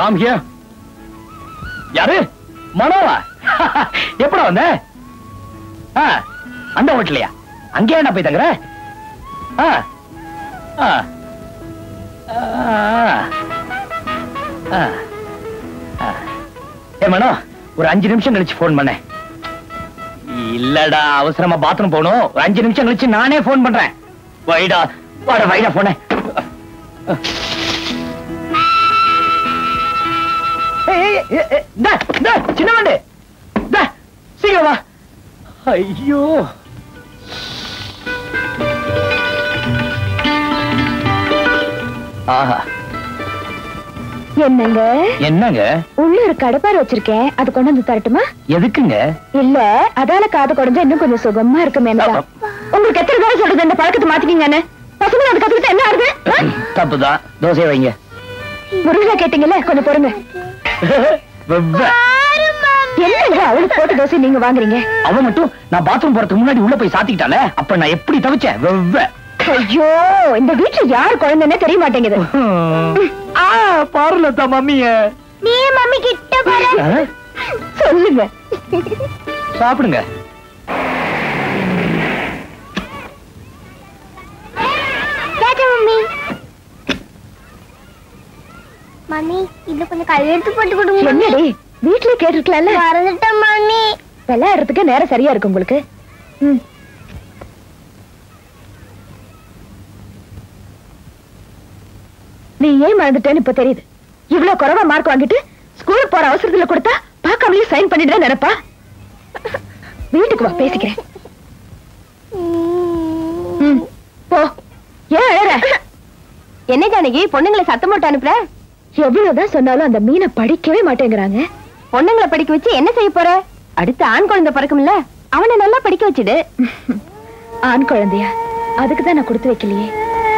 from here. Yaru? Manoa? Eppadi vandha? Ah, anda hotelaya? Ange enna poi thangra? Ah. Ah. Ah. Ah. Hey Mano, oru 5 nimisham kalichi phone panna. Illada, avasarama bathroom poganum. 5 nimisham kalichi naane phone pandren. Vaida, vada vaida phone. Hey, da, chinna vande. Da, singa va. Ayyo. Aha. என்னங்க? என்னங்க? உள்ள ஒரு கடப்பார் வச்சிருக்கேன். அது கொண்டு வந்து தரட்டுமா? எதுக்குங்க? இல்ல, அதால காது குடஞ்சா இன்னும் கொஞ்சம் சுகமா இருக்குமேன்னு. உங்களுக்கு எத்தனை தடவை சொல்றது இந்த பழக்கத்தை மாத்திக்கீங்கன்னு? பசங்க அது கத்துக்கிட்டா என்ன ஆகுது? தப்புதான். தோசை வைங்க. முருகா கேட்டிங்கல, கொஞ்சம் பொறுங்க. என்னங்க அவளுக்கு போட்ட தோசை நீங்க வாங்குறீங்க? அவ மட்டும் நான் பாத்ரூம் போறதுக்கு முன்னாடி உள்ள போய் சாத்திட்டானே. அப்ப நான் எப்படி தவிச்சேன்? வெவ்வே. ஐயோ, இந்த வீட்ல யார் குழந்தைன்னே தெரிய மாட்டேங்குது. ஆ, பார்லதா மம்மியே. நீ மம்மி கிட்ட போற. சொல்லுங்க. சாப்பிடுங்க. கேட்ட மம்மி. மம்மி, இது கொஞ்சம் கையெடுத்து போட்டு கொடுங்க. என்னடி? வீட்ல கேட்டிருக்கலல. மறந்துட்டேன் மம்மி. விளையாடுறதுக்கு நேரம் சரியா இருக்கு உங்களுக்கு. ம். நீ ஏன் மறந்துட்டேன்னு இப்ப தெரியுது. இவ்வளவு குறைவா மார்க் வாங்கிட்டு ஸ்கூலுக்கு போற அவசரத்துல கொடுத்தா பாக்காமலே சைன் பண்ணிடுறேன் நினைப்பா. வீட்டுக்கு வா, பேசிக்கிறேன். போ. ஏன் அழற? என்ன ஜானகி, பொண்ணுங்களை சத்தம் போட்டு அனுப்புற? எவ்வளவுதான் சொன்னாலும் அந்த மீனை படிக்கவே மாட்டேங்கிறாங்க. பொண்ணுங்களை படிக்க வச்சு என்ன செய்ய போற? அடுத்த ஆண் குழந்தை பிறக்கும்ல, அவனை நல்லா படிக்க வச்சுடு. ஆண் குழந்தையா? அதுக்குதான் நான் கொடுத்து வைக்கலையே.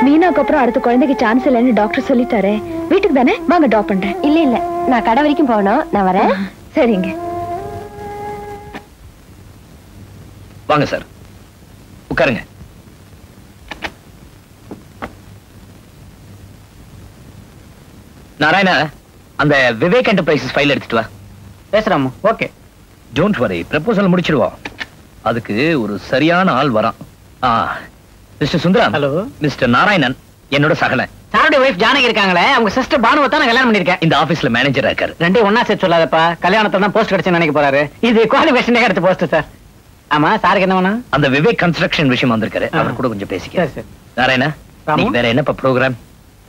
மீனாக்கு அப்புறம் அடுத்த குழந்தைக்கு சான்ஸ் இல்லைன்னு டாக்டர் சொல்லிட்டாரு. வீட்டுக்கு தானே வாங்க, டாப் பண்றேன். இல்ல இல்ல, நான் கடை வரைக்கும் போகணும், நான் வரேன். சரிங்க, வாங்க சார், உட்காருங்க. நாராயணா, அந்த விவேக் என்டர்பிரைசஸ் ஃபைல் எடுத்துட்டு வா. பேசுறாமா? ஓகே, டோன்ட் வரி, ப்ரப்போசல் முடிச்சிடுவோம். அதுக்கு ஒரு சரியான ஆள் வரான். Mister Sundaram. Hello. Mister Narayanan என்னோட சகல. சாரோட வைஃப் ஜானகி இருக்காங்களே, அவங்க சிஸ்டர் பானுவை தான் நான் கல்யாணம் பண்ணிருக்கேன். இந்த ஆபீஸ்ல மேனேஜரா இருக்காரு. ரெண்டே ஒன்னா சேர்த்து சொல்லாதப்பா. கல்யாணத்துல தான் போஸ்ட் கிடைச்சு நினைக்க போறாரு. இது குவாலிஃபிகேஷனே அடுத்த போஸ்ட் சார். ஆமா, சாருக்கு என்ன வேணும்? அந்த விவேக் கன்ஸ்ட்ரக்ஷன் விஷயம் வந்திருக்காரு, அவர் கூட கொஞ்சம் பேசிக்க. சரி. நாராயணா, நீங்க வேற என்னப்பா ப்ரோகிராம்?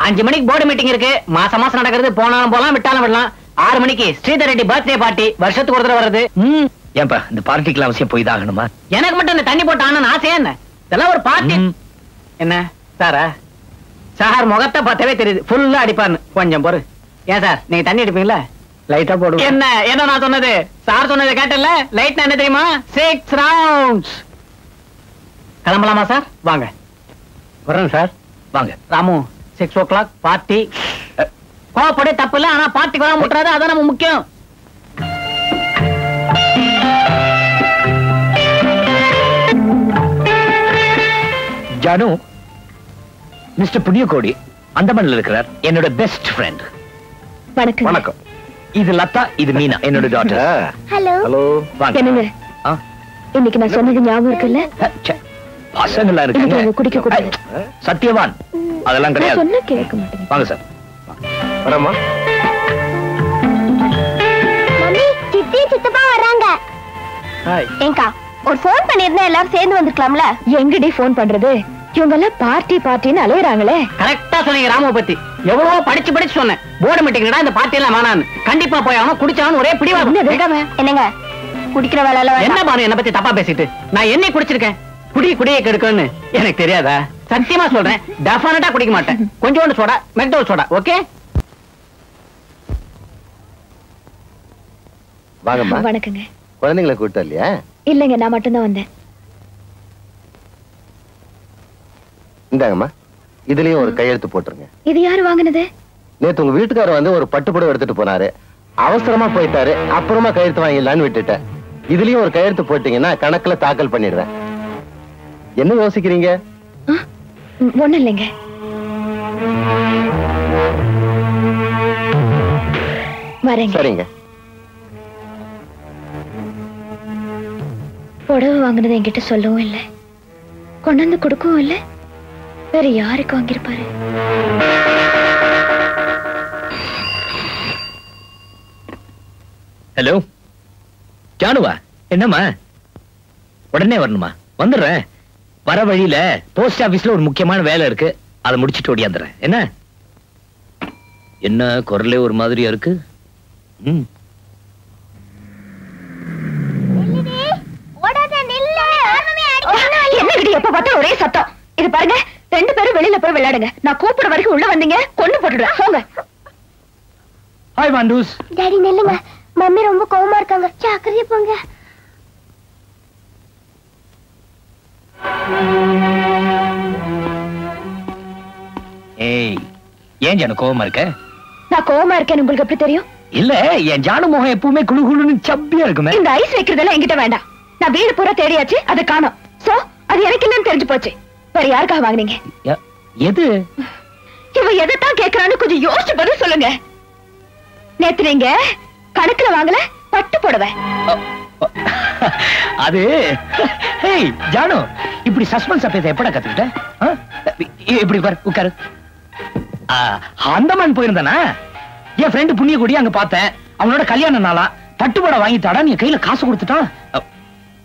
5 மணிக்கு போர்டு மீட்டிங் இருக்கு. மாச மாசம் நடக்கிறது. போனாலும் போலாம், விட்டாலும் விடலாம். 6 மணிக்கு ஸ்ரீதர் ரெட்டி பர்த்டே பார்ட்டி, வருஷத்துக்கு ஒரு தடவை வருது. ஏன்பா இந்த பார்ட்டிக்கு அவசியம் போய் தான் ஆகணுமா? எனக்கு மட்டும் இந்த தண்ணி போட்டு ஆனன்னு ஆசையா என்ன? இதெல்லாம் ஒரு பார்ட்டி. என்ன சாரா? சார் முகத்தை பார்த்தவே தெரியுது ஃபுல்லா அடிப்பான்னு. கொஞ்சம் பொறு. ஏன் சார் நீங்க தண்ணி அடிப்பீங்களா? லைட்டா போடுவோம். என்ன என்ன நான் சொன்னது? சார் சொன்னதை கேட்டல? லைட்னா என்ன தெரியுமா? 6 ரவுண்ட்ஸ். கிளம்பலாமா சார்? வாங்க. வரேன் சார், வாங்க. Ramu, 6 o'clock party. கோவப்படி தப்பு இல்லை, ஆனா பார்ட்டிக்கு வர முட்டுறாது, அதான் நம்ம முக்கியம். ஜானு, மிஸ்டர் புண்ணியகோடி அந்தமன்ல இருக்கிறார், என்னோட பெஸ்ட் ஃப்ரெண்ட். வணக்கம். வணக்கம். இது லதா, இது மீனா, என்னோட டாட்டர். ஹலோ. ஹலோ. என்னங்க? இன்னைக்கு நான் சொன்னது ஞாபகம் இருக்குல்ல? பசங்களா இருக்கீங்க. குடிக்க கூடாது. சத்தியவான் அதெல்லாம் கிடையாது. சொன்னா கேட்க மாட்டீங்க. வாங்க சார். வரமா. மம்மி, சித்தி சித்தப்பா வராங்க. ஹாய். ஏங்கா ஒரு போன் பண்ணிருந்தா எல்லாரும் சேர்ந்து வந்துக்கலாம்ல? எங்கடி போன் பண்றது? இவங்க எல்லாம் பார்ட்டி பார்ட்டின்னு அலையறாங்களே. கரெக்டா சொன்னீங்க ராமு பத்தி. எவ்வளவோ படிச்சு படிச்சு சொன்னேன், போர்டு மீட்டிங்டா இந்த பார்ட்டி எல்லாம் வேணான்னு. கண்டிப்பா போய் அவன குடிச்சான்னு ஒரே பிடிவாதம். என்னங்க குடிக்கிற வேலையில என்ன பாரு? என்ன பத்தி தப்பா பேசிட்டு நான் என்ன குடிச்சிருக்கேன்? குடி குடியே கெடுக்கணும்னு எனக்கு தெரியாதா? சத்தியமா சொல்றேன், டெஃபினட்டா குடிக்க மாட்டேன். கொஞ்சோண்டு சோடா, மெக்டோல் சோடா. ஓகே, வாங்கம்மா. வணக்கங்க. குழந்தைங்களை கூப்பிட்டா இல்லையா? இல்லைங்க, நான் மட்டும்தான் வந்தேன். இந்தாங்கம்மா, இதுலயும் ஒரு கையெழுத்து போட்டுருங்க. இது யாரு வாங்கினது? நேத்து உங்க வீட்டுக்கார வந்து ஒரு பட்டுப்புடவை எடுத்துட்டு போனாரு, அவசரமா போயிட்டாரு, அப்புறமா கையெழுத்து வாங்கிடலான்னு விட்டுட்டேன். இதுலயும் ஒரு கையெழுத்து போட்டீங்கன்னா கணக்குல தாக்கல் பண்ணிடுவேன். என்ன யோசிக்கிறீங்க? ஒண்ணும் இல்லைங்க. வரேங்க. புடவை வாங்கினது என்கிட்ட சொல்லவும் இல்லை, கொண்டு வந்து கொடுக்கவும் இல்லை. வேற யாருக்கு வாங்கியிருப்பாரு? ஹலோ ஜானுவா, என்னம்மா உடனே வரணுமா? வந்துடுறேன். வர வழியில போஸ்ட் ஆபீஸ்ல ஒரு முக்கியமான வேலை இருக்கு, அதை முடிச்சுட்டு ஓடியாந்துறேன். என்ன என்ன குரலே ஒரு மாதிரியா இருக்கு? ஒரே சத்தம். இது பாருங்க, ரெண்டு பேரும் வெளியில போய் விளையாடுங்க. நான் கூப்பிட வரைக்கும் உள்ள வந்தீங்க கொண்டு போட்டுடுறேன். போங்க. ஹாய் மாண்டூஸ். டாடி நில்லுங்க, மம்மி ரொம்ப கோவமா இருக்காங்க, ஜாக்கிரதையா போங்க. ஏய், ஏன் ஜானு கோவமா இருக்க? நான் கோவமா இருக்கேன்னு உங்களுக்கு எப்படி தெரியும்? இல்ல, என் ஜானு முகம் எப்பவுமே குளு குளுன்னு சப்பியா இருக்குமே. இந்த ஐஸ் வைக்கிறதெல்லாம் என்கிட்ட வேண்டாம். நான் வீடு பூரா தேடியாச்சு, அதை காணோம். சோ அது எனக்கு என்னன்னு தெரிஞ்சு போச்சு. வேற யாருக்காக வாங்குனீங்க? எது இவ எதைத்தான் கேட்கறான்னு கொஞ்சம் யோசிச்சு பதில் சொல்லுங்க. நேத்து நீங்க கணக்குல வாங்கல பட்டு போடுவே. அது ஜானு, இப்படி சஸ்பென்ஸ் பேச எப்படா கத்துக்கிட்ட? இப்படி பாரு, உட்காரு. அந்தமான் போயிருந்தானா என் ஃப்ரெண்டு புண்ணிய கூடி, அங்க பார்த்தேன். அவனோட கல்யாண நாளா பட்டுப்பட வாங்கிட்டாடா. நீ கையில காசு கொடுத்துட்டான்.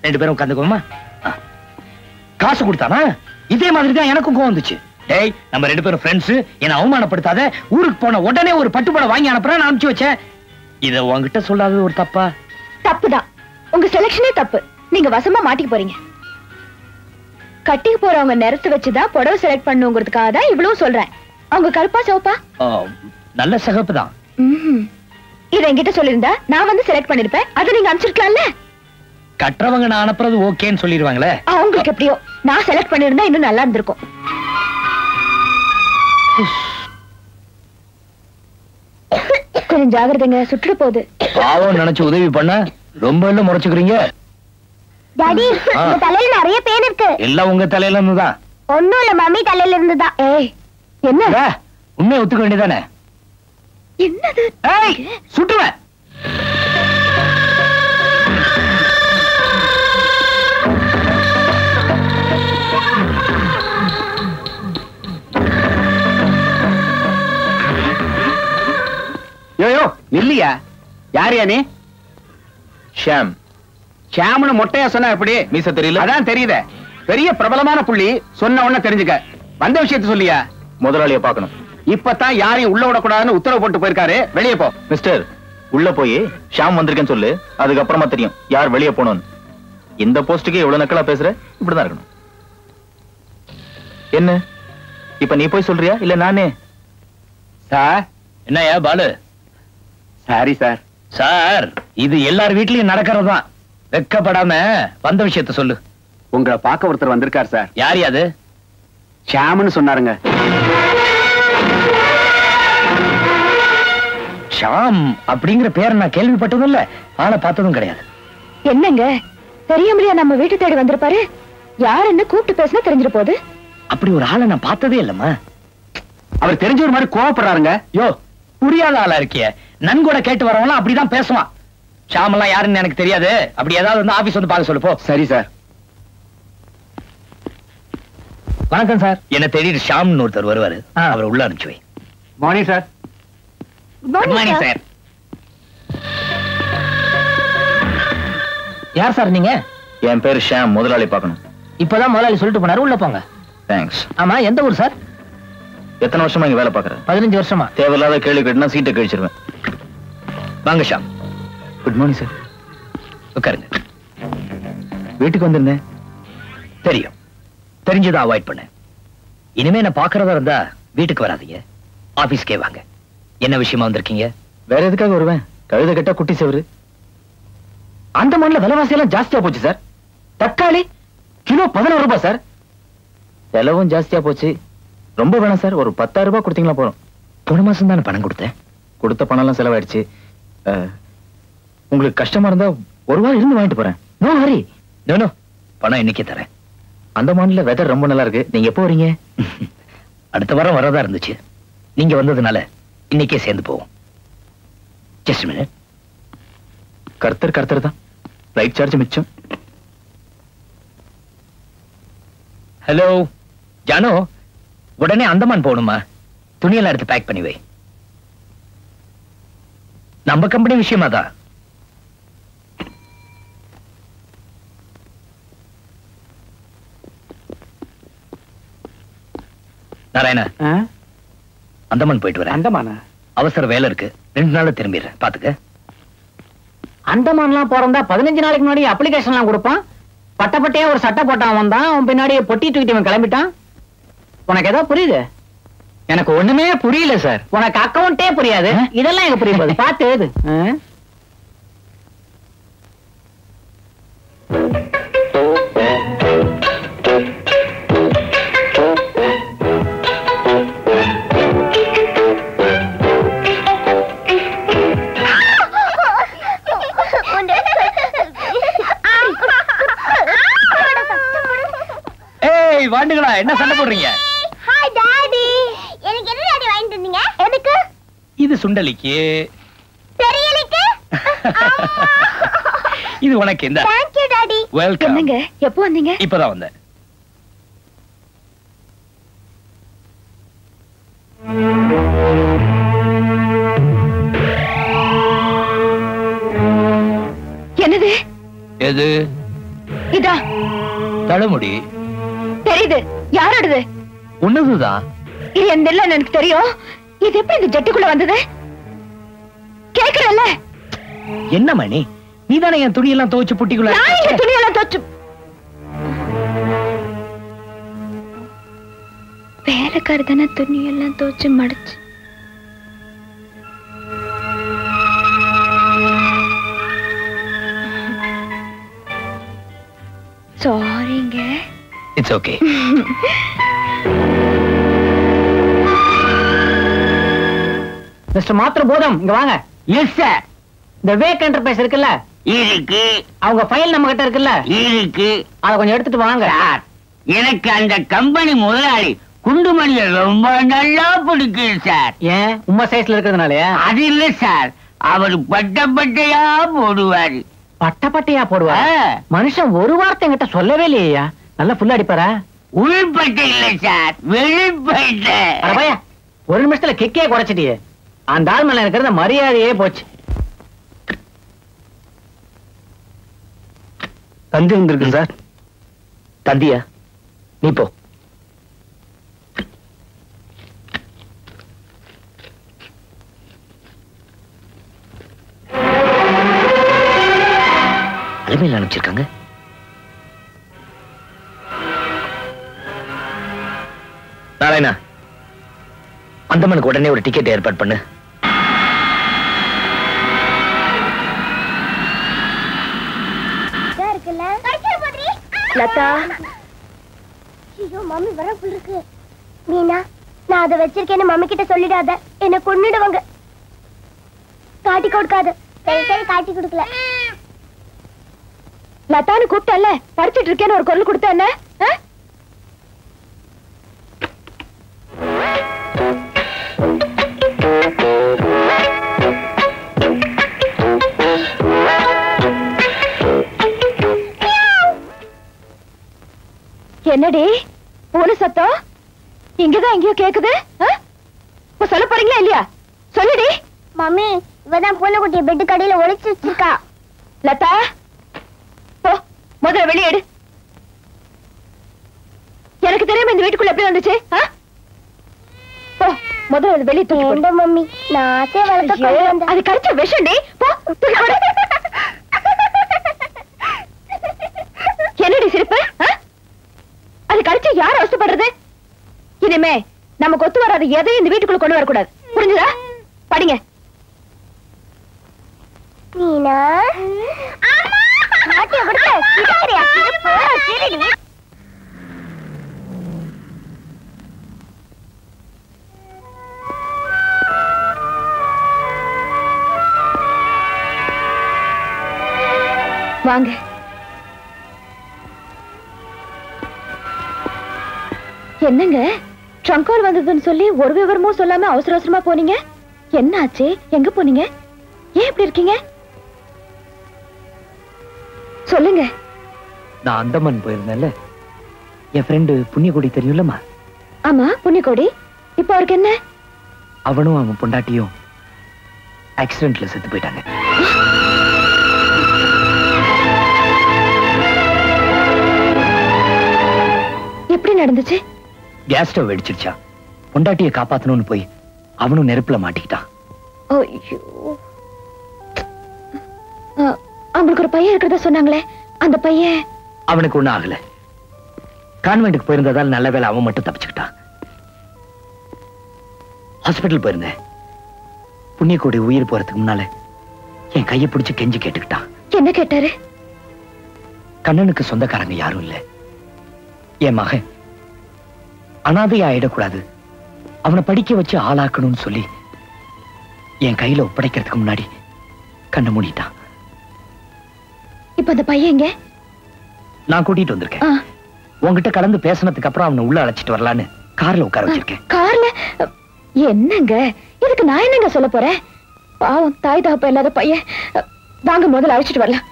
ரெண்டு பேரும் உட்காந்துக்கோமா. காசு கொடுத்தானா? இதே மாதிரி தான் எனக்கும் கோவம் வந்துச்சு. டேய், நம்ம ரெண்டு பேரும் ஃப்ரெண்ட்ஸ், என்ன அவமானப்படுத்தாத. ஊருக்கு போன உடனே ஒரு பட்டுப்பட வாங்கி அனுப்புறேன் நான் அனுப்பிச்சு வச்சேன். இதை உங்ககிட்ட சொல்லாத ஒரு தப்பா? தப்புதான். உங்க செலக்ஷனே தப்பு. நீங்க வசமா மாட்டிக்க போறீங்க. கட்டிக்கு போறவங்க நிறத்து வச்சுதான் புடவை செலக்ட் பண்ணுங்கிறதுக்காக தான் இவ்வளவு சொல்றேன். அவங்க கருப்பா சிவப்பா? நல்ல சிகப்பு தான். இதை என்கிட்ட சொல்லிருந்தா நான் வந்து செலக்ட் பண்ணிருப்பேன். அதை நீங்க அனுப்பிச்சிருக்கலாம்ல. கட்டுறவங்க நான் அனுப்புறது ஓகேன்னு சொல்லிடுவாங்களே. அவங்களுக்கு எப்படியோ. நான் செலக்ட் பண்ணிருந்தா இன்னும் நல்லா இருந்திருக்கும். கொஞ்சம் ஜாகிரதைங்க, சுற்றுட போகுது. பாவம் நினைச்சு உதவி பண்ண ரொம்ப எல்லாம் முறைச்சுக்கிறீங்க. டாடி, உங்க தலையில நிறைய பேன் இருக்கு. எல்லாம் உங்க தலையில இருந்துதான். ஒண்ணும் இல்ல, மம்மி தலையில இருந்துதான். ஏய், என்ன உண்மையை ஒத்துக்க வேண்டியதானே? என்னது? ஏய், சுற்றுவேன். யோயோ, நில்லியா? யாரியா நீ? ஷாம். ஷாம்னு மொட்டையா சொன்னா எப்படி? மீச தெரியல. அதான் தெரியுதே, பெரிய பிரபலமான புள்ளி. சொன்ன உடனே தெரிஞ்சுக்க. வந்த விஷயத்த சொல்லியா? முதலாளியை பார்க்கணும். இப்பதான் யாரையும் உள்ள விடக்கூடாதுன்னு உத்தரவு போட்டு போயிருக்காரு. வெளியே போ. மிஸ்டர், உள்ள போய் ஷாம் வந்திருக்கேன்னு சொல்லு. அதுக்கப்புறமா தெரியும் யார் வெளியே போனோன்னு. இந்த போஸ்டுக்கு எவ்வளவு நக்கலா பேசுற? இப்படிதான் இருக்கணும். என்ன இப்ப நீ போய் சொல்றியா? இல்ல நானே? சார், என்னயா பாலு? Sorry sir. சார், இது எல்லார் வீட்லயும் நடக்கிறதுதான். வெக்கப்படாம வந்த விஷயத்த சொல்லு. உங்களை பார்க்க ஒருத்தர் வந்திருக்கார் சார். யார் அது? ஷாம்னு சொன்னாருங்க. ஷாம் அப்படிங்கிற பேர் நான் கேள்விப்பட்டதும் இல்ல, ஆனா பார்த்ததும் கிடையாது. என்னங்க தெரியாமலையா நம்ம வீட்டு தேடி வந்திருப்பாரு? யாருன்னு கூப்பிட்டு பேசினா தெரிஞ்சிட போகுது. அப்படி ஒரு ஆளை நான் பார்த்ததே இல்லம்மா. அவர் தெரிஞ்ச ஒரு மாதிரி கோவப்படுறாருங்க. யோ, புரியாத ஆளா இருக்கிய. நன்கூட கேட்டு வரவங்களாம் அப்படிதான் பேசுவான். ஷாமெல்லாம் யாருன்னு எனக்கு தெரியாது. அப்படி ஏதாவது வந்து ஆபீஸ் வந்து பார்க்க சொல்லு போ. சரி சார். வணக்கம் சார். என்ன தெரியுது, ஷாம்னு ஒருத்தர் வருவாரு, அவர் உள்ள அனுப்பிச்சு வை. Morning sir. Good morning sir. யார் சார் நீங்க? என் பேர் ஷாம். முதலாளி பார்க்கணும். இப்பதான் முதலாளி சொல்லிட்டு போனாரு, உள்ள போங்க. தேங்க்ஸ். ஆமா, எந்த ஊர் சார்? எத்தனை வருஷமா இங்க வேலை பாக்குறேன்? 15 வருஷமா. தேவையில்லாத கேள்வி கேட்டுனா சீட்டை கழிச்சிருவேன். வாங்க ஷாம். Good morning sir. உட்காருங்க. வீட்டுக்கு வந்திருந்தேன். தெரியும், தெரிஞ்சதை அவாய்ட் பண்ண. இனிமே நான் பாக்குறதா இருந்தா வீட்டுக்கு வராதீங்க, ஆபீஸ்க்கே வாங்க. என்ன விஷயமா வந்திருக்கீங்க? வேற எதுக்காக வருவேன்? கழுத கட்டா குட்டி செவரு. அந்த மண்ணில் விலைவாசி எல்லாம் ஜாஸ்தியா போச்சு சார். தக்காளி கிலோ 11 ரூபாய் சார். செலவும் ஜாஸ்தியா போச்சு. ரொம்ப வேணாம் சார், ஒரு 10,000 ரூபாய் கொடுத்தீங்களா போறோம். போன மாசம் தானே பணம் கொடுத்தேன். கொடுத்த பணம் எல்லாம் செலவாயிடுச்சு. உங்களுக்கு கஷ்டமா இருந்தா ஒரு வாரம் இருந்து வாங்கிட்டு போறேன். நோ ஹரி. நோ, பணம் இன்னைக்கே தரேன். அந்த மாநில வெதர் ரொம்ப நல்லா இருக்கு. நீங்க எப்போ வரீங்க? அடுத்த வாரம் வரதா இருந்துச்சு. நீங்க வந்ததுனால இன்னைக்கே சேர்ந்து போவோம். Just a minute. Karthar da. Right charge mitcham. Hello. Jano. Udane Andaman ponuma. Tuniyala eduthu pack panni vai. Number company vishayama da. Narayana. Andaman poittu varen. Andamana. அவசர வேலை இருக்கு 2 நாள்ல திரும்பிறேன் பாத்துக்க அந்தமான்லாம் போறதா 15 நாளுக்கு முன்னாடி அப்ளிகேஷன்லாம் கொடுப்பான் பட்டப்பட்டே ஒரு சட்ட போட்டான் வந்தான் அவன் பின்னாடியே பொட்டி தூக்கிட்டு கிளம்பிட்டான் உனக்கு ஏதோ புரியுது எனக்கு ஒண்ணுமே புரியல சார் உனக்கு அக்கவுண்டே புரியாது இதெல்லாம் எனக்கு புரியல பாத்து இது என்ன சண்டை போடுறீங்க ஹாய் டாடி எனக்கு என்ன டாடி வாங்கி தந்தீங்க எதுக்கு இது சுண்டலிக்கு பெரியலிக்கு இது உனக்கு என்ன थैंक यू டாடி வெல்கம் என்னங்க எப்போ வந்தீங்க இப்போதான் வந்தேன் என்னது எது இதா தலமுடி தெரியுது யாரடுது உன்னதுதா இது என்னல்ல எனக்கு தெரியும் இது எப்படி இந்த ஜெட்டுக்குள்ள வந்தது கேக்குறல்ல என்ன மணி நீ தான என் துணி எல்லாம் தோய்ச்சு புட்டிக்குள்ள நான் இந்த துணி எல்லாம் தோய்ச்சு வேலைக்கார தான துணி எல்லாம் தோய்ச்சு மடிச்சு சாரிங்க It's okay. Mr. Matra Bodham, inga vaanga. Yes, sir. The Wake Enterprise irukilla? Irukku. Avanga file nam kitta irukilla? Irukku. Adha konja edutittu vaanga. Sir, enakku andha company mudalali Kundumani romba nalla pidikku sir. Yen umma size la irukradhanalaya? Adu illa sir. Avaru pattapattaya poduvaaru. Pattapattaya poduvaaru? Manushan oru vaarthai engitta sollave illaiya. நல்லா full அடிப்பாரா உள்பட்ட இல்ல sir வெளிப்பட்ட அட பையா ஒரு நிமிஷத்துல கிக்கே குறைச்சிட்டியே அந்த ஆள் மேல இருக்கிற மரியாதையே போச்சு தந்தி வந்திருக்கு சார் தந்தியா நீ போ அலைமையில் அனுப்பிச்சிருக்காங்க நாராயணா அந்தமனுக்கு உடனே ஒரு டிக்கெட் ஏற்பாடு பண்ணு நான் அதை வச்சிருக்கேன்னு மம்மி கிட்ட சொல்லிடாத என்ன கொன்னுடுவாங்க காட்டி கொடுக்காது காட்டி கொடுக்கல லதான்னு கூப்பிட்டல படிச்சுட்டு இருக்கேன்னு ஒரு குரல் கொடுத்த என்ன என்னடி போன சத்தம் இங்கதான் எங்கயோ கேக்குது சொல்ல போறீங்களா இல்லையா சொல்லுடி மம்மி இவதான் பூனைக்குட்டியை பெட்டு கடையில ஒளிச்சு வச்சிருக்கா லதா போ முதல்ல வெளியேடு எனக்கு தெரியாம இந்த வீட்டுக்குள்ள எப்படி வந்துச்சு போ முதல்ல வெளியே தூக்கி மம்மி நான் ஆசை வளர்த்த அது கடிச்ச விஷண்டி போ என்னடி சிரிப்பு அது கடிச்சு யார் அவசப்படுறது இனிமே நமக்கு ஒத்து வராது எதையும் இந்த வீட்டுக்குள்ள கொண்டு வரக்கூடாது புரிஞ்சுதா படிங்க வாங்க என்னங்க ட்ரங்கால் வந்ததுன்னு சொல்லி ஒரு விவரமும் சொல்லாம அவசர அவசரமா போனீங்க என்னாச்சு எங்க போனீங்க ஏன் இப்படி இருக்கீங்க? சொல்லுங்க. நான் அந்தமான் போயிருந்தேன்ல, என் ஃப்ரெண்டு புண்ணியகோடி தெரியும்லமா? ஆமா, புண்ணியகோடி. இப்ப அவருக்கு என்ன? அவனும் அவன் பொண்டாட்டியும் ஆக்சிடென்ட்ல செத்து போயிட்டாங்க. எப்படி நடந்துச்சு? கேஸ் ஸ்டவ் வெடிச்சிருச்சா, பொண்டாட்டியை காப்பாத்தணும்னு போய் அவனும் நெருப்புல மாட்டிக்கிட்டான். அவங்களுக்கு ஒரு பையன் இருக்கிறதா சொன்னாங்களே, அந்த பையன்? அவனுக்கு ஒண்ணும் ஆகல. கான்வென்ட்டுக்கு போயிருந்ததால் நல்ல வேலை அவன் மட்டும் தப்பிச்சுக்கிட்டான். ஹாஸ்பிட்டல் போயிருந்தேன். புண்ணியகோடி உயிர் போறதுக்கு முன்னால என் கையை பிடிச்சு கெஞ்சி கேட்டுக்கிட்டான். என்ன கேட்டாரு? கண்ணனுக்கு சொந்தக்காரங்க யாரும் இல்ல, என் மகன் அனாதை ஆயிடக்கூடாது, அவனை படிக்க வச்சு ஆளாக்கணும்னு சொல்லி என் கையில ஒப்படைக்கிறதுக்கு முன்னாடி கண்ணை மூடிட்டான். இப்ப அந்த பையன் நான் கூட்டிட்டு வந்திருக்கேன். உங்ககிட்ட கலந்து பேசினதுக்கு அப்புறம் அவனை உள்ள அழைச்சிட்டு வரலான்னு கார்ல உட்கார வச்சிருக்கேன். கார்ல? என்னங்க இதுக்கு நான் என்னங்க சொல்ல போறேன்? பாவம், தாய் தகப்ப இல்லாத பையன். வாங்க, முதல்ல அழைச்சிட்டு வரலாம்.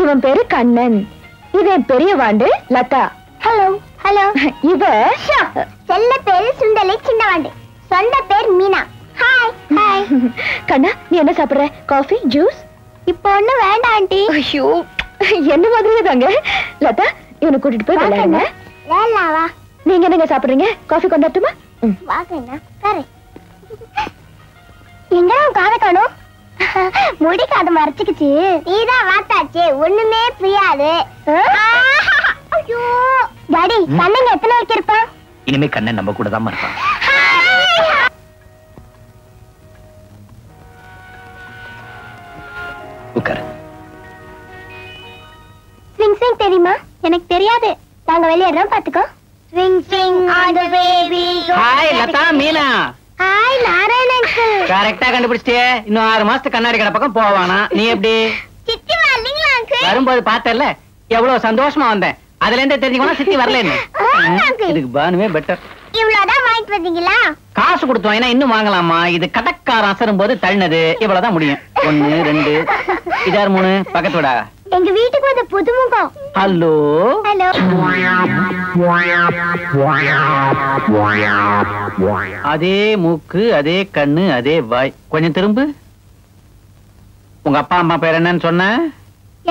இவன் பேரு கண்ணன், இவன் பெரிய வாண்டு லதா. Hello hello. இவ செல்ல பேரு சுண்டலை, சின்ன வாண்டு சொந்த பேர் மீனா. Hi hi. கண்ணா, நீ என்ன சாப்பிடுற? Coffee, juice? இப்போ ஒண்ணு வேண்டாம் ஆண்டி. ஐயோ, என்ன மாதிரி தாங்க. லதா, இவனை கூட்டிட்டு போய் விளையாடுங்க. வேண்டாவா? நீங்க என்னங்க சாப்பிடுறீங்க? காஃபி கொண்டாட்டுமா? வாங்கண்ணா. சரி, எங்க காதை காணும்? முடிக்கு அது மறைச்சுக்குச்சு. நீதான் வாத்தாச்சு, ஒண்ணுமே புரியாது. டாடி, கண்ணன் எத்தனை வரைக்கும் இருப்பான்? இனிமே கண்ணன் நம்ம கூட தான் இருப்பான். உட்கார். ஸ்விங் ஸ்விங் தெரியுமா? எனக்கு தெரியாது. நாங்க வெளியேறோம், பாத்துக்கோ. Swing swing on the way we go. Hi Latha, Meena. Hi Narayanan uncle. கரெக்ட்டா கண்டுபிடிச்சிட்டியே. இன்னும் 6 மாசத்துக்கு கண்ணாடி கடை பக்கம் போவானா? நீ எப்படி சித்தி வரலீங்களா அங்கிள்? வரும்போது பார்த்தல்ல, எவ்வளவு சந்தோஷமா வந்தேன். அதுல இருந்து தெரிஞ்சுக்கோனா சித்தி வரலன்னு. இதுக்கு பானுவே பெட்டர். இவ்வளவுதான் வாங்கிட்டு வந்தீங்களா? காசு கொடுத்து வாங்கினா இன்னும் வாங்கலாமா? இது கடக்காரன் அசரும் போது தள்ளினது. இவ்வளவுதான் முடியும். 1 2 இதார் 3 பக்கத்தோட. எங்க வீட்டுக்கு வந்த புதுமுகம். Hello hello. அதே மூக்கு, அதே கண்ணு, அதே வாய். கொஞ்சம் திரும்பு. உங்க அப்பா அம்மா பேர் என்னன்னு சொன்ன?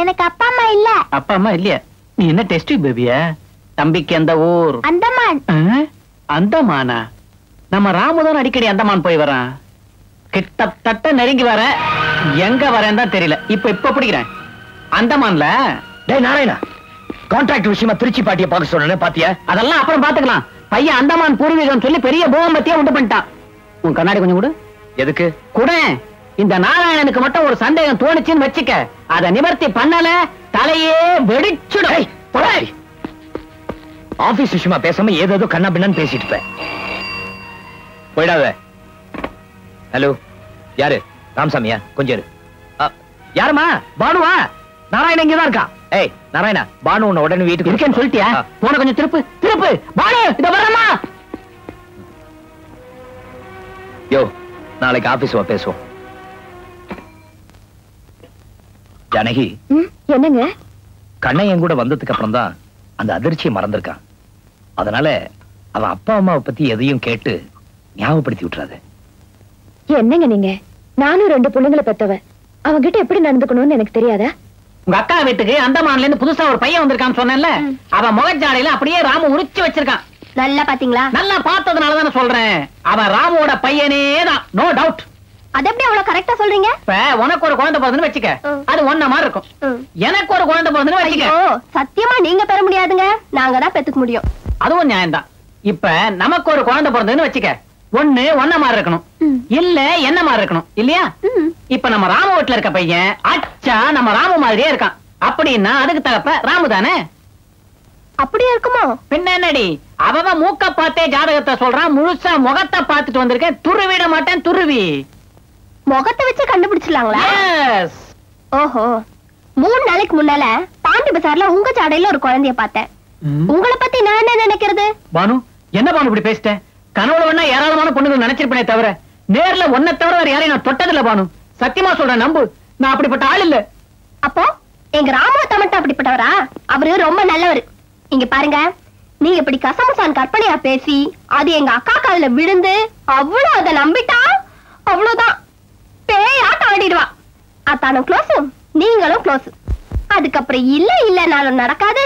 எனக்கு அப்பா அம்மா இல்ல. அப்பா அம்மா இல்லையா? நீ என்ன டெஸ்ட் பேபியா? தம்பிக்கு எந்த ஊர்? அந்தமான். அந்தமானா? நம்ம ராமுதான் அடிக்கடி அந்தமான் போய் வரான். கிட்டத்தட்ட நெருங்கி வர, எங்க வரேன் தான் தெரியல. இப்ப இப்ப பிடிக்கிறேன். அந்தமான்ல. டேய் நாராயணா, கான்ட்ராக்ட் விஷயமா திருச்சி பாட்டியை பார்க்க சொன்னேன், பாத்தியா? அதெல்லாம் அப்புறம் பாத்துக்கலாம். பையன் அந்தமான் பூர்வீகம் சொல்லி பெரிய பூகம்பத்தியா உண்டு பண்ணிட்டான். உன் கண்ணாடி கொஞ்சம் கொடு. எதுக்கு கூட? இந்த நாராயணனுக்கு மட்டும் ஒரு சந்தேகம் தோணுச்சுன்னு வச்சுக்க, அதை நிவர்த்தி பண்ணல தலையே வெடிச்சுடும். ஆபீஸ் விஷயமா பேசாம ஏதோ கண்ணா பின்னு பேசிட்டு போயிடாத. ஹலோ, யாரு? ராமசாமியா? கொஞ்சம் யாருமா? பானுவா? நாராயணன் இங்கதான் இருக்கான். ஏய் நாராயணா, பானு உன்ன உடனே வீட்டுக்கு இருக்கேன்னு சொல்லிட்டியா? போன கொஞ்சம் திருப்பு திருப்பு. பானு இத வரமா? யோ, நாளைக்கு ஆபீஸ்ல பேசுவோம். ஜனகி, என்னங்க? கண்ணையன் கூட வந்ததுக்கு அப்புறம் தான் அந்த அதிர்ச்சியை மறந்துருக்கான். அதனால அவன் அப்பா அம்மாவை பத்தி எதையும் கேட்டு ஞாபகப்படுத்தி விட்டுறாது. என்னங்க நீங்க? நானும் 2 பிள்ளைங்களை பெற்றவன். அவங்கிட்ட எப்படி நடந்துக்கணும்னு எனக்கு தெரியாதா? உங்க அக்கா வீட்டுக்கு அந்தமான்ல இருந்து புதுசா ஒரு பையன் வந்திருக்கான்னு சொன்னேன்ல, அவன் முகஜாடையில அப்படியே ராமு உரிச்சு வச்சிருக்கான். நல்லா பாத்தீங்களா? நல்லா பார்த்ததுனாலதான் சொல்றேன், அவன் ராமுவோட பையனே தான். No doubt. அதப்படி அவளோ கரெக்ட்டா சொல்றீங்க. இப்ப உனக்கு ஒரு குழந்தை பிறந்தன்னு வெச்சுக்க. அது ஒண்ணே மாதிரி இருக்கும். எனக்கு ஒரு குழந்தை பிறந்தன்னு வெச்சுக்க. ஓ, சத்தியமா நீங்க பெற முடியாதுங்க. நாங்க தான் பெத்துக்க முடியும். அதுவும் நியாயம்தான். இப்ப நமக்கு ஒரு குழந்தை பிறந்தன்னு வெச்சுக்க. ஒண்ணு ஒண்ணே மாதிரி இருக்கணும். இல்ல என்ன மாதிரி இருக்கணும். இல்லையா? இப்ப நம்ம ராமு வீட்ல இருக்க பையன் அச்சா நம்ம ராமு மாதிரியே இருக்கான். அப்படினா அதுக்கு தகப்ப ராமு தானே? அப்படியே இருக்குமோ? பின்ன என்னடி? அவவ மூக்க பார்த்தே ஜாதகத்தை சொல்றான். முழுசா முகத்தை பார்த்துட்டு வந்திருக்கேன். துருவிட மாட்டேன் துருவி. முகத்தை வச்சு கண்டுபிடிச்சிடலாங்களா? ஓஹோ. 3 நாளைக்கு முன்னால பாண்டி பசார்ல உங்க ஜாடையில ஒரு குழந்தைய பார்த்தேன். உங்களை பத்தி நான் என்ன நினைக்கிறது? பானு, என்ன பானு இப்படி பேசிட்ட? கனவுலன்னா ஏராளமான பொண்ணுங்க நினைச்சிருப்பனே தவிர நேர்ல ஒன்ன தவிர வேற யாரையும் நான் தொட்டதில்ல பானு. சத்தியமா சொல்றேன் நம்பு. நான் அப்படிப்பட்ட ஆள் இல்ல. அப்போ எங்க ராமு தமட்டா அப்படிப்பட்டவரா? அவரு ரொம்ப நல்லவர். இங்க பாருங்க, நீ இப்படி கசமசான் கற்பனையா பேசி அது எங்க அக்கா கால்ல விழுந்து அவ்வளவு அதை நம்பிட்டா அவ்வளவுதான் பேயாட்டம் ஆடிடுவா. அத்தானும் க்ளோஸ், நீங்களும் க்ளோஸ். அதுக்கப்புறம் இல்ல இல்லனாலும் நடக்காது,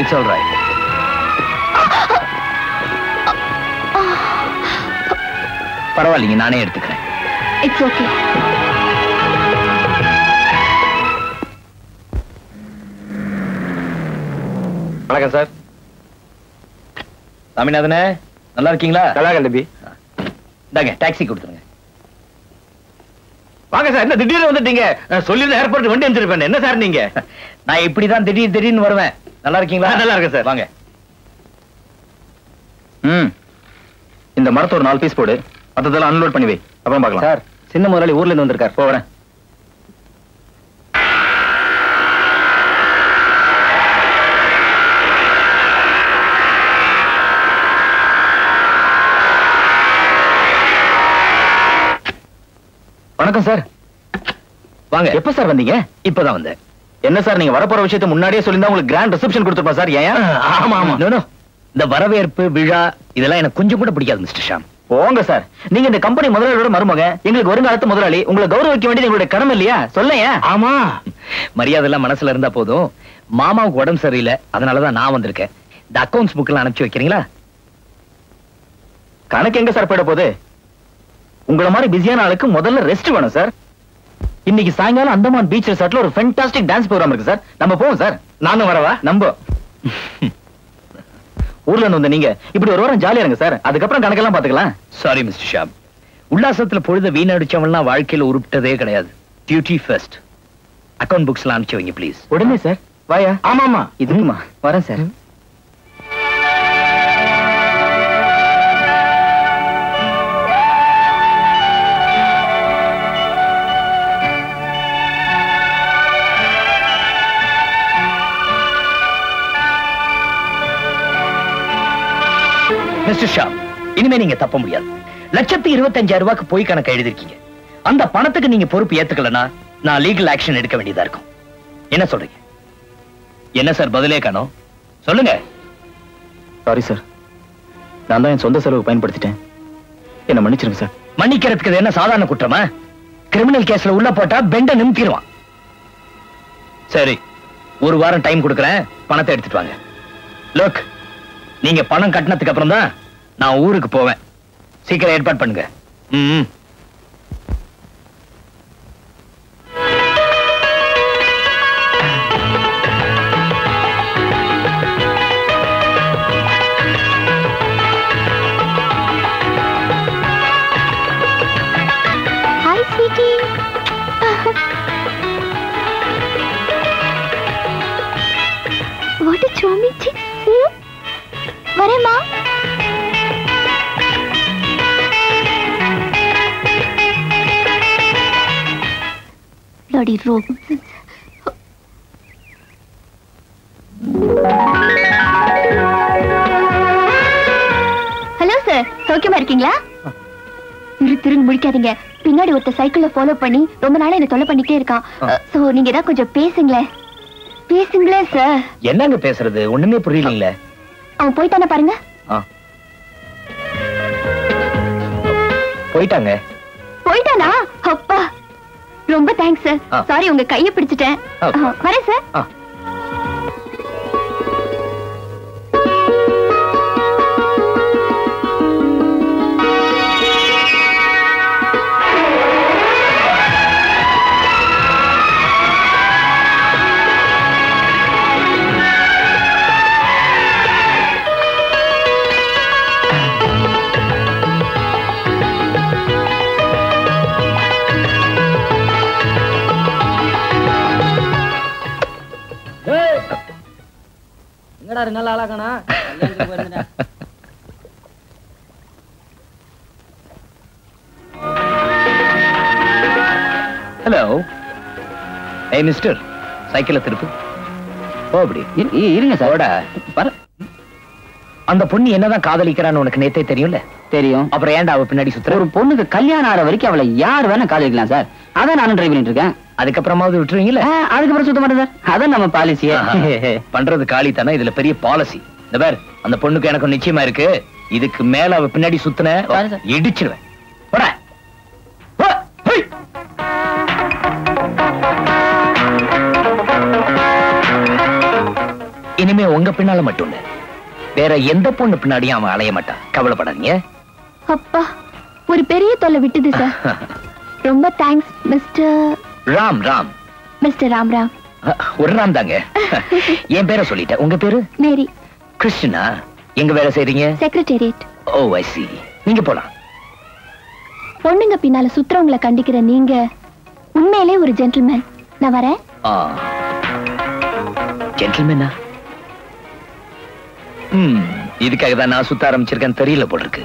It's all right. பரவாயில்லைங்க, நானே எடுத்துக்கிறேன். It's okay. வணக்கம் சார். சாமிநாதனே, நல்லா இருக்கீங்களா? நல்லா இருக்கேன் தம்பி. இந்தாங்க டாக்ஸி கொடுத்துருங்க. வாங்க சார், என்ன திடீர்னு வந்துட்டீங்க? சொல்லியிருந்த ஏர்போர்ட் வண்டி அனுப்பிச்சிருப்பேன். என்ன சார் நீங்க? நான் இப்படிதான் திடீர்னு வருவேன். நல்லா இருக்கீங்களா? நல்லா இருக்கேன் சார். வாங்க. இந்த மரத்து ஒரு 4 பீஸ் போடு, மற்றதெல்லாம் அன்லோட் பண்ணி வை, அப்புறம் பார்க்கலாம். சார், சின்ன முதலாளி ஊர்ல இருந்து வந்திருக்கார், போறேன். வணக்கம் சார். வாங்க. எப்ப சார் வந்தீங்க? இப்பதான் வந்தேன். என்ன சார், நீங்க வரப்போற விஷயத்தை முன்னாடியே சொல்லிருந்தா உங்களுக்கு கிராண்ட் ரிசப்ஷன் கொடுத்துருப்பா சார். ஏன்? ஆமா ஆமா. நோ நோ, இந்த வரவேற்பு விழா இதெல்லாம் எனக்கு கொஞ்சம் கூட பிடிக்காது மிஸ்டர் ஷாம். போங்க சார், நீங்க இந்த கம்பெனி முதலாளியோட மருமக, எங்களுக்கு வருங்காலத்து முதலாளி, உங்களை கௌரவிக்க வேண்டியது எங்களுடைய கடமை இல்லையா? சொல்லையா? ஆமா. மரியாதை எல்லாம் மனசுல இருந்தா போதும். மாமாவுக்கு உடம்பு சரியில்லை, அதனாலதான் நான் வந்திருக்கேன். இந்த அக்கௌண்ட்ஸ் புக்கெல்லாம் அனுப்பிச்சு வைக்கிறீங்களா? கணக்கு எங்க சார் போயிட போகுது? உங்களை மாதிரி பிஸியான ஆளுக்கு முதல்ல ரெஸ்ட் வேணும் சார். இன்னைக்கு சாயங்காலம் அந்தமான் பீச் ரிசார்ட்ல ஒரு ஃபேண்டாஸ்டிக் டான்ஸ் ப்ரோகிராம் இருக்கு சார். நம்ம போவோம் சார். நானும் வரவா? நம்ம ஊர்ல இருந்து வந்த நீங்க இப்படி ஒரு வாரம் ஜாலியா இருங்க சார், அதுக்கப்புறம் கணக்கெல்லாம் பாத்துக்கலாம். சாரி மிஸ்டர் ஷாம், உல்லாசத்துல பொழுத வீணடிச்சவனா வாழ்க்கையில உருப்பிட்டதே கிடையாது. Duty first. அக்கவுண்ட் புக்ஸ் எல்லாம் அனுப்பிச்சு வைங்க பிளீஸ். உடனே சார். வாயா. ஆமா ஆமா, இதுமா வரேன் சார். மிஸ்டர் ஷா, இனிமே நீங்க தப்ப முடியாது. 1,25,000 ரூபாய்க்கு போய் கணக்கு எழுதிருக்கீங்க. அந்த பணத்துக்கு நீங்க பொறுப்பு ஏத்துக்கலனா நான் லீகல் ஆக்ஷன் எடுக்க வேண்டியதா இருக்கும். என்ன சொல்றீங்க? என்ன சார் பதிலே காணோம், சொல்லுங்க. சாரி சார், நான் தான் என் சொந்த செலவு பயன்படுத்திட்டேன், என்ன மன்னிச்சிருங்க சார். மன்னிக்கிறதுக்கு என்ன சாதாரண குற்றமா? கிரிமினல் கேஸ்ல உள்ள போட்டா பெண்ட நிமித்திடுவான். சரி, 1 வாரம் டைம் கொடுக்குறேன், பணத்தை எடுத்துட்டு வாங்க. லுக், நீங்க பணம் கட்டினதுக்கு அப்புறம் தான் நான் ஊருக்கு போவேன். சீக்கிரம் ஏற்பாடு பண்ணுங்க. வரேம்மா. சௌக்கியமா இருக்கீங்களா? திருன்னு முடிக்காதீங்க, பின்னாடி ஒருத்த சைக்கிள்ல ஃபாலோ பண்ணி ரொம்ப நாளா என்ன தொலை பண்ணிட்டே இருக்கான். நீங்க தான் கொஞ்சம் பேசுங்களேன். பேசுங்களே சார். என்னங்க பேசுறது, ஒண்ணுமே புரியலீங்களே. அவன் போயிட்டானே பாருங்க. போயிட்டாங்க. போயிட்டானா? அப்பா ரொம்ப தேங்க்ஸ் சார். சாரி, உங்க கையை பிடிச்சிட்டேன். வரேன் சார். நல்லா அழகானா ஹலோ ஏ மிஸ்டர், சைக்கிளை திருப்பு. அப்படி இருங்க சார். அந்த பொண்ணு என்னதான் காதலிக்கிறான்னு உனக்கு நேத்தே தெரியும்ல? தெரியும். அப்புறம் ஏன்டா அவ பின்னாடி சுத்துற? ஒரு பொண்ணுக்கு கல்யாணம் ஆற வரைக்கும் அவளை யார் வேணா காதலிக்கலாம் சார். அதான் நானும் ட்ரை பண்ணிட்டு இருக்கேன். அதுக்கப்புறமாவது விட்டுருவீங்களா? அதுக்கப்புறம் சுத்த மாட்டேன் சார். அதான் நம்ம பாலிசியா பண்றது. காலி தானே இதுல பெரிய பாலிசி. இந்த பேர் அந்த பொண்ணுக்கு எனக்கு நிச்சயமா இருக்கு. இதுக்கு மேல அவ பின்னாடி சுத்தின இடிச்சிருவேன். இனிமே உங்க பின்னால மட்டும் இல்ல, வேற எந்த பொண்ணு பின்னாடியும் அவன் அலைய மாட்டான். கவலைப்படாதீங்க. அப்பா ஒரு பெரிய தொல்லை விட்டுது சார். ரொம்ப thanks mister Ram. Ram mister Ram. Ram ஒரு ராம் தாங்க. என் பேரை சொல்லிட்டேன். உங்க பேரு? மேரி. கிருஷ்ணா. எங்க வேலை செய்றீங்க? செக்ரட்டேரியட். Oh I see. நீங்க போலாம். பொண்ணுங்க பின்னால சுத்துறவங்களை கண்டிக்கிற நீங்க உண்மையிலே ஒரு ஜென்டில்மேன். நான் வரேன். ஜென்டில்மேனா? இதுக்காக தான் நான் சுத்த ஆரம்பிச்சிருக்கேன். தெரியல போல இருக்கு.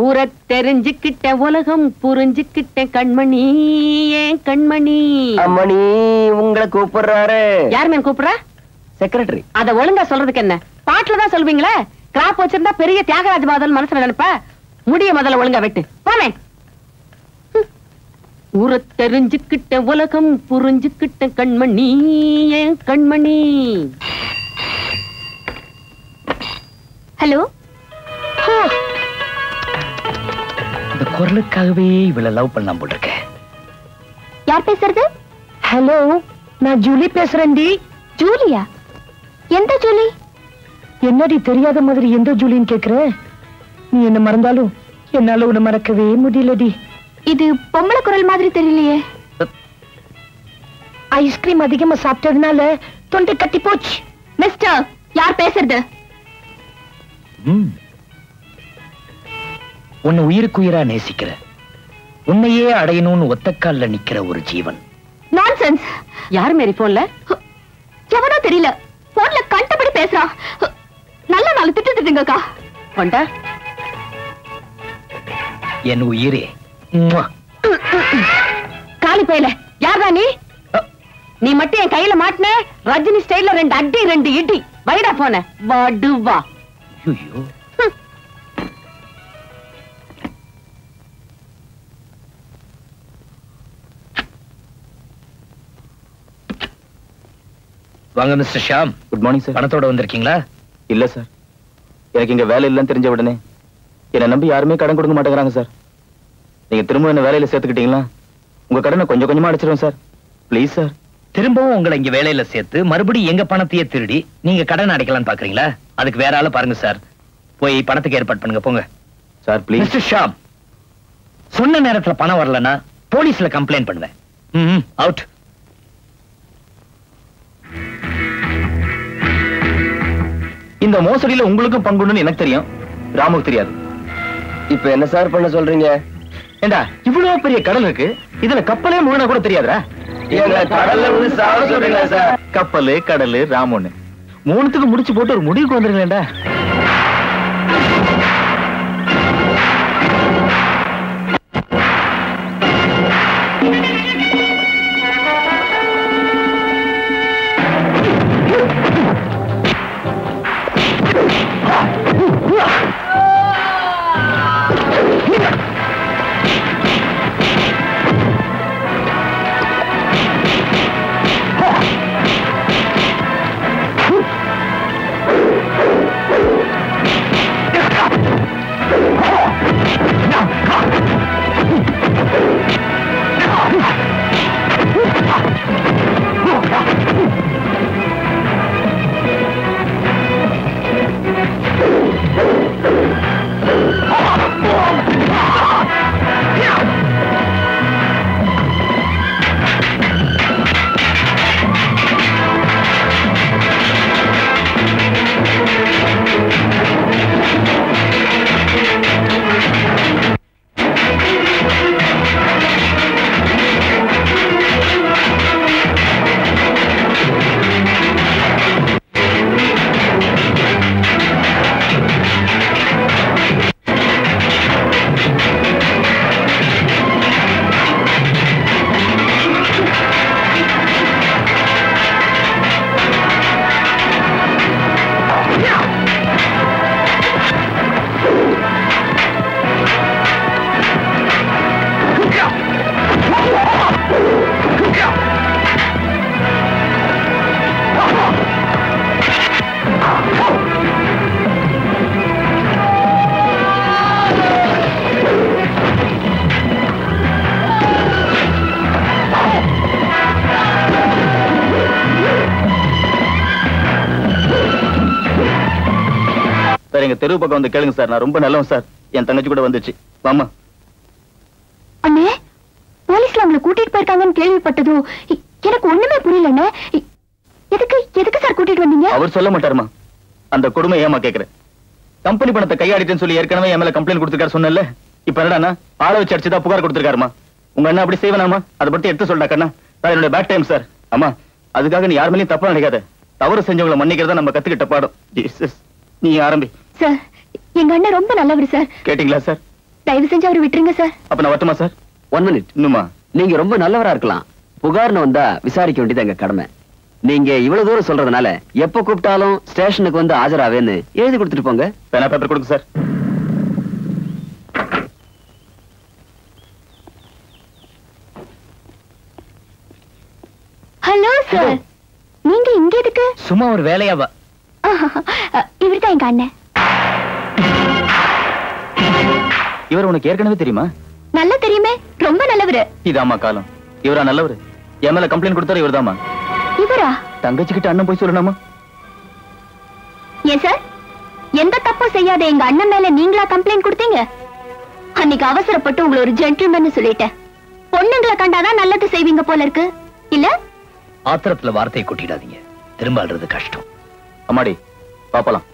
ஊரை தெரிஞ்சுக்கிட்ட உலகம் புரிஞ்சுக்கிட்ட கண்மணி. ஏன் கண்மணி? அம்மணி உங்களை கூப்பிடுறாரு. யாருமே கூப்பிடுறா? செக்ரட்டரி. அத ஒழுங்கா சொல்றதுக்கு என்ன? பாட்டுலதான் சொல்வீங்களே. கிராப் வச்சிருந்தா பெரிய தியாகராஜ் பாதல் மனசுல நினைப்ப. முடிய முதல்ல ஒழுங்கா வெட்டு. போமே. ஊரை தெரிஞ்சுக்கிட்ட உலகம் புரிஞ்சுக்கிட்ட கண்மணி. ஏன் கண்மணி? ஹலோ. இந்த குரலுக்காகவே இவ்வளவு லவ் பண்ணலாம் போல இருக்கேன். யார் பேசுறது? ஹலோ, நான் ஜூலி பேசுறேன். டி ஜூலியா? எந்த ஜூலி? என்னடி தெரியாத மாதிரி எந்த ஜூலின்னு கேக்குற? நீ என்ன மறந்தாலும் என்னால உன்னை மறக்கவே முடியலடி. இது பொம்பளை குரல் மாதிரி தெரியலையே. ஐஸ்கிரீம் அதிகமா சாப்பிட்டதுனால தொண்டை கட்டி போச்சு. மிஸ்டர், யார் பேசுறது? உன்னை உயிருக்குயிரா நேசிக்கிற, உன்னையே அடையணும்னு ஒத்தக்கால்ல நிக்கிற ஒரு ஜீவன். நான்சென்ஸ். யாரு மேரி போன்ல? எவனோ தெரியல, போன்ல கண்டபடி பேசுறா. நல்ல நாள் திட்டுங்கக்கா. கொண்டா என் உயிரே. காலி போயில. யார்தான் நீ? நீ மட்டும் என் கையில மாட்டின ரஜினி ஸ்டைல்ல ரெண்டு அடி ரெண்டு இடி. வைடா போன வாடுவா. வாங்க mister Sham. Good morning sir. பணத்தோட வந்திருக்கீங்களா? இல்ல சார், எனக்கு இங்க வேலை இல்லைன்னு தெரிஞ்ச உடனே என்னை நம்பி யாருமே கடன் கொடுக்க மாட்டேங்கிறாங்க சார். நீங்க திரும்ப என்ன வேலையில சேர்த்துக்கிட்டீங்களா? உங்க கடனை கொஞ்சம் கொஞ்சமா அடைச்சிருவோம் சார். Please sir. திரும்பவும் உங்களை இங்க வேலையில சேர்த்து மறுபடியும் எங்க பணத்தையே திருடி நீங்க கடன் அடைக்கலாம்னு பாக்குறீங்களா? அதுக்கு வேற ஆள பாருங்க சார். போய் பணத்துக்கு ஏற்பாடு பண்ணுங்க. போங்க சார். பிளீஸ் மிஸ்டர் ஷாம், சொன்ன நேரத்துல பணம் வரலன்னா போலீஸ்ல கம்ப்ளைண்ட் பண்ணுவேன். ம் அவுட். இந்த மோசடியில உங்களுக்கும் பங்குன்னு எனக்கு தெரியும், ராமுக்கு தெரியாது. இப்ப என்ன சார் பண்ண சொல்றீங்க? ஏண்டா இவ்வளவு பெரிய கடல் இருக்கு, இதுல கப்பலே முழுனா கூட தெரியாதுடா. கப்பல் கடல் ராமன் மூணுத்துக்கு முடிச்சு போட்டு ஒரு முடிவுக்கு வந்துருங்களேண்டா. சார் எங்க தெரு பக்கம் வந்து கேளுங்க சார், நான் ரொம்ப நல்லவன் சார், என் தங்கச்சி கூட வந்துச்சு. மாமா அண்ணே போலீஸ்ல உங்களை கூட்டிட்டு போயிருக்காங்கன்னு கேள்விப்பட்டதும் எனக்கு ஒண்ணுமே புரியல அண்ணே. எதுக்கு சார் கூட்டிட்டு வந்தீங்க? அவர் சொல்ல மாட்டாருமா, அந்த கொடுமை ஏமா கேக்குறேன். கம்பெனி பணத்தை கையாடிட்டேன்னு சொல்லி ஏற்கனவே என் மேல கம்ப்ளைண்ட் கொடுத்துருக்காரு சொன்னல. இப்ப என்னடா ஆளை வச்சு அடிச்சுதான் புகார் கொடுத்துருக்காருமா. உங்க அண்ணா அப்படி செய்வேனாமா, அதை பத்தி எடுத்து சொல்றா கண்ணா. சார் என்னோட பேட் டைம் சார். ஆமா அதுக்காக நீ யார் மேலேயும் தப்பா நினைக்காத. தவறு செஞ்சவங்களை மன்னிக்கிறதா நம்ம கத்துக்கிட்ட பாடம். நீ ஆரம்பி. சார் எங்க அண்ணா ரொம்ப நல்லவர் சார், கேட்டீங்களா சார்? தயவு செஞ்சு அவரு விட்டுருங்க சார். அப்ப நான் வரட்டுமா சார்? 1 minute. இன்னுமா? நீங்க ரொம்ப நல்லவரா இருக்கலாம், புகார்னு வந்தா விசாரிக்க வேண்டியது எங்க கடமை. நீங்க இவ்வளவு தூரம் சொல்றதுனால எப்ப கூப்பிட்டாலும் ஸ்டேஷனுக்கு வந்து ஆஜராவேன்னு எழுதி கொடுத்துட்டு போங்க. பேனா பேப்பர் கொடுங்க சார். ஹலோ சார், நீங்க இங்க எதுக்கு? சும்மா ஒரு வேலையாவா. இவர்தான் எங்க அண்ணன். இவர் உனக்கு ஏற்கனவே தெரியுமா? நல்லா தெரியுமே, ரொம்ப நல்லவரு. இதாமா காலம், இவரா நல்லவரு? என் மேல கம்ப்ளைண்ட் கொடுத்தாரு இவர்தாமா. இவரா? தங்கச்சி கிட்ட அண்ணன் போய் சொல்லணுமா? ஏன் சார், எந்த தப்பும் செய்யாத எங்க அண்ணன் மேல நீங்களா கம்ப்ளைண்ட் கொடுத்தீங்க? அன்னைக்கு அவசரப்பட்டு உங்களை ஒரு ஜென்டில்மேன் சொல்லிட்டேன். பொண்ணுங்களை கண்டாதான் நல்லது செய்வீங்க போல இருக்கு. இல்ல ஆத்திரத்துல வார்த்தையை கொட்டிடாதீங்க, திரும்ப அழுறது கஷ்டம். அம்மாடி பாப்பலாம்.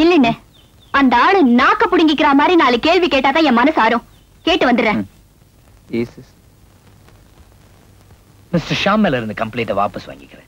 நில்லுண்ணே, அந்த ஆளு நாக்க புடுங்கிக்கிற மாதிரி நாலு கேள்வி கேட்டாதான் என் மனசு ஆறும். கேட்டு வந்துடுறேன். மிஸ்டர் ஷாம் மேல இருந்து கம்ப்ளைண்ட்டை வாபஸ் வாங்கிக்கிறேன்.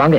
வாங்க.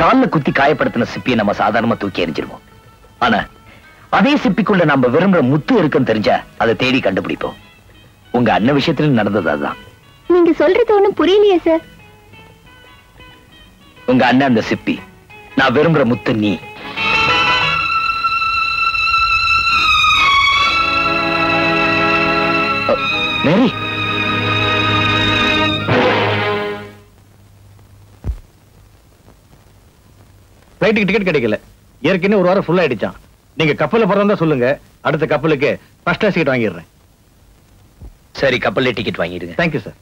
கால்ல குத்தி காயப்படுத்தின சிப்பியை நம்ம சாதாரணமா தூக்கி எறிஞ்சிருவோம். ஆனா அதே சிப்பிக்குள்ள நம்ம விரும்புற முத்து இருக்குன்னு தெரிஞ்சா அதை தேடி கண்டுபிடிப்போம். உங்க அண்ணன் விஷயத்துல நடந்தது அதுதான். நீங்க சொல்றது ஒண்ணும் புரியலையே சார். உங்க அண்ணன் அந்த சிப்பி, நான் விரும்புற முத்து நீ. மேரி, ஃளைட்டுக்கு டிக்கெட் கிடைக்கல, ஏற்கனவே ஒரு வாரம் ஃபுல் ஆயிடுச்சான். நீங்க கப்பல்ல போறதா சொல்லுங்க, அடுத்த கப்பலுக்கு ஃபர்ஸ்ட் கிளாஸ் டிக்கெட் வாங்கிடுறேன். சரி, கப்பல்ல டிக்கெட் வாங்கிடுங்க. Thank you sir.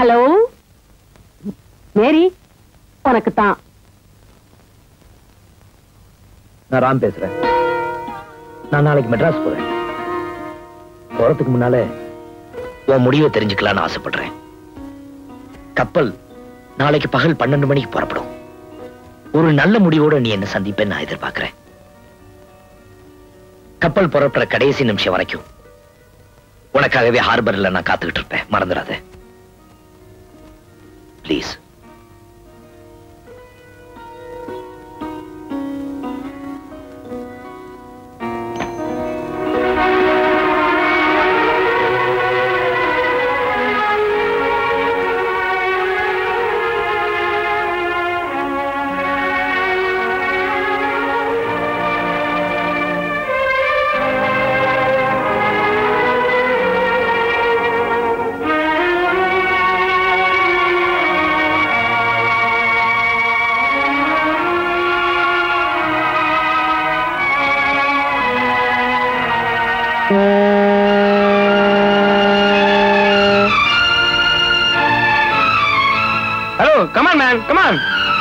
ஹலோ மேரி, உனக்கு தான். நான் ராம் பேசுறேன். நான் நாளைக்கு மெட்ராஸ் போறேன். போறதுக்கு முன்னால உன் முடிவை தெரிஞ்சுக்கலான்னு ஆசைப்படுறேன். கப்பல் நாளைக்கு பகல் 12 மணிக்கு புறப்படும். ஒரு நல்ல முடிவோட நீ என்ன சந்திப்பேன்னு நான் எதிர்பார்க்கிறேன். கப்பல் புறப்படுற கடைசி நிமிஷம் வரைக்கும் உனக்காகவே ஹார்பர்ல நான் காத்துக்கிட்டு இருப்பேன். மறந்துடாத please. Come on, man. Come on.